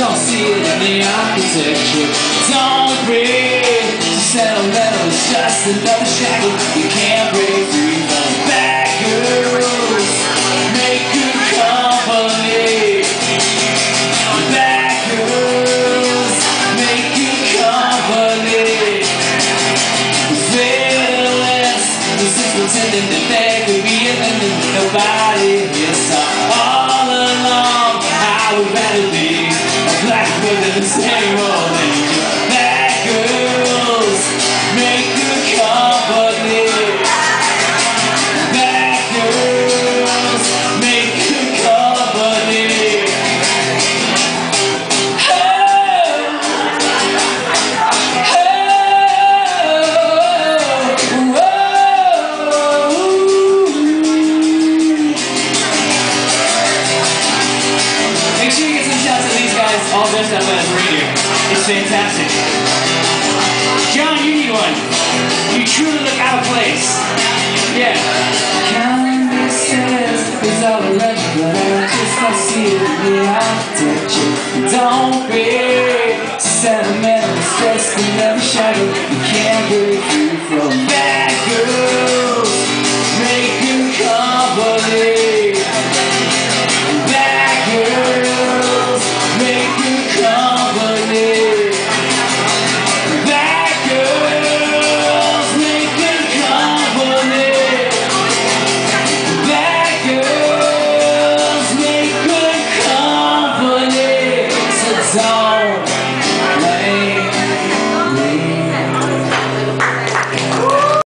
Don't see it in the architecture. Don't breathe. Just settle level, it's just another shackle. You can't break free from backers. Make good company. Backers make good company. Fearless. This is pretending that they could be a limit. Nobody is all alone. I would rather be black men in the same old age. Black girls make good company. Black girls make good company. Oh. Make sure you get some shots of these guys. All dressed up as reindeer. It's fantastic. John, you need one. You truly look out of place. Yeah. Calendar says it's all a legend, but I just don't see it in the architecture. Don't be sentimental, it's just another shadow. You can't break free from bad girls. Make you company. Zone.